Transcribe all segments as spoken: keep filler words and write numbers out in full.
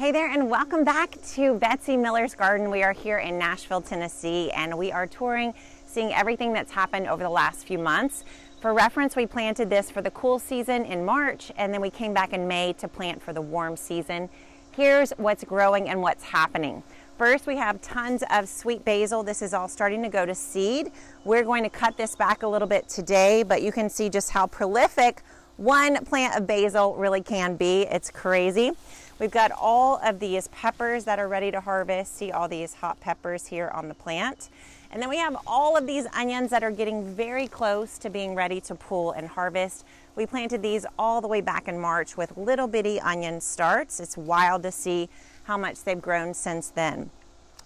Hey there, and welcome back to Betsy Miller's Garden. We are here in Nashville, Tennessee, and we are touring, seeing everything that's happened over the last few months. For reference, we planted this for the cool season in March, and then we came back in May to plant for the warm season. Here's what's growing and what's happening. First, we have tons of sweet basil. This is all starting to go to seed. We're going to cut this back a little bit today, but you can see just how prolific one plant of basil really can be. It's crazy. We've got all of these peppers that are ready to harvest. See all these hot peppers here on the plant. And then we have all of these onions that are getting very close to being ready to pull and harvest. We planted these all the way back in March with little bitty onion starts. It's wild to see how much they've grown since then.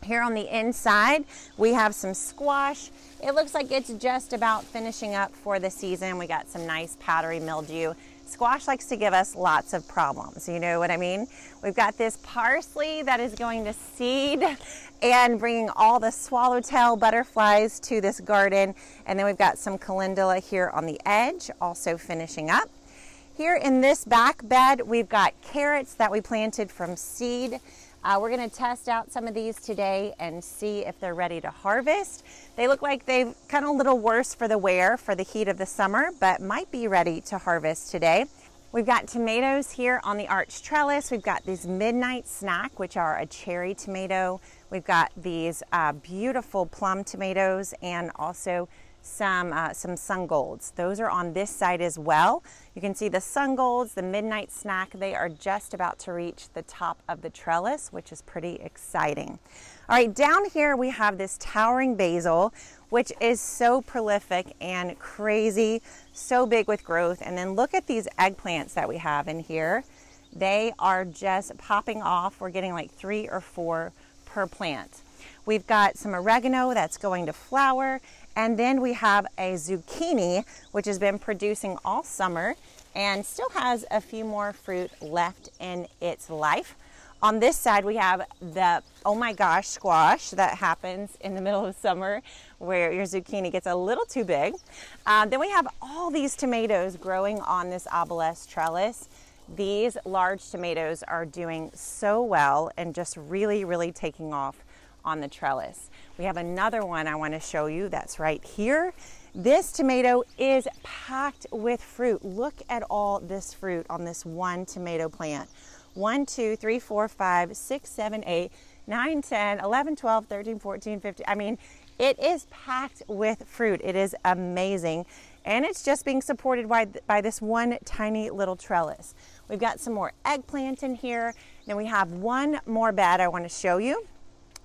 Here on the inside, we have some squash. It looks like it's just about finishing up for the season. We got some nice powdery mildew. Squash likes to give us lots of problems, you know what I mean? We've got this parsley that is going to seed and bringing all the swallowtail butterflies to this garden. And then we've got some calendula here on the edge, also finishing up. Here in this back bed, we've got carrots that we planted from seed. Uh, we're gonna test out some of these today and see if they're ready to harvest. They look like they've kind of a little worse for the wear for the heat of the summer, but might be ready to harvest today. We've got tomatoes here on the arch trellis. We've got these midnight snack, which are a cherry tomato. We've got these uh, beautiful plum tomatoes and also some uh, some sun golds. Those are on this side as well. You can see the sun golds, the midnight snack, they are just about to reach the top of the trellis, which is pretty exciting. All right, down here we have this towering basil, which is so prolific and crazy, so big with growth. And then look at these eggplants that we have in here. They are just popping off. We're getting like three or four per plant. We've got some oregano that's going to flower, and then we have a zucchini, which has been producing all summer and still has a few more fruit left in its life. On this side, we have the, oh my gosh, squash that happens in the middle of summer where your zucchini gets a little too big. Uh, then we have all these tomatoes growing on this obelisk trellis. These large tomatoes are doing so well and just really, really taking off on the trellis. We have another one I want to show you that's right here. This tomato is packed with fruit. Look at all this fruit on this one tomato plant. One, two, three, four, five, six, seven, eight, nine, ten, eleven, twelve, thirteen, fourteen, fifteen. I mean, it is packed with fruit. It is amazing. And it's just being supported by, by this one tiny little trellis. We've got some more eggplant in here. Then we have one more bed I want to show you.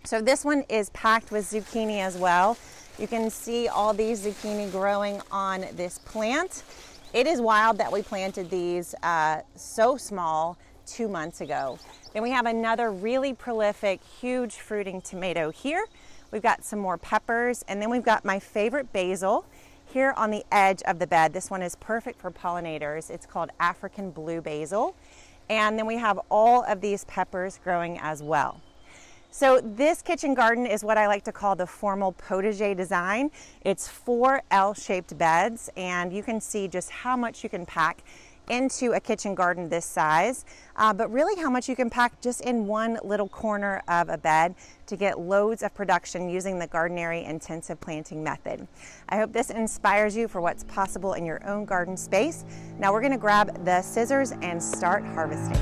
So this one is packed with zucchini as well. You can see all these zucchini growing on this plant. It is wild that we planted these uh, so small two months ago. Then we have another really prolific, huge fruiting tomato here. We've got some more peppers, and then we've got my favorite basil here on the edge of the bed. This one is perfect for pollinators. It's called African blue basil. And then we have all of these peppers growing as well. So this kitchen garden is what I like to call the formal potager design. It's four L-shaped beds, and you can see just how much you can pack into a kitchen garden this size, uh, but really how much you can pack just in one little corner of a bed to get loads of production using the Gardenary intensive planting method. I hope this inspires you for what's possible in your own garden space. Now we're gonna grab the scissors and start harvesting.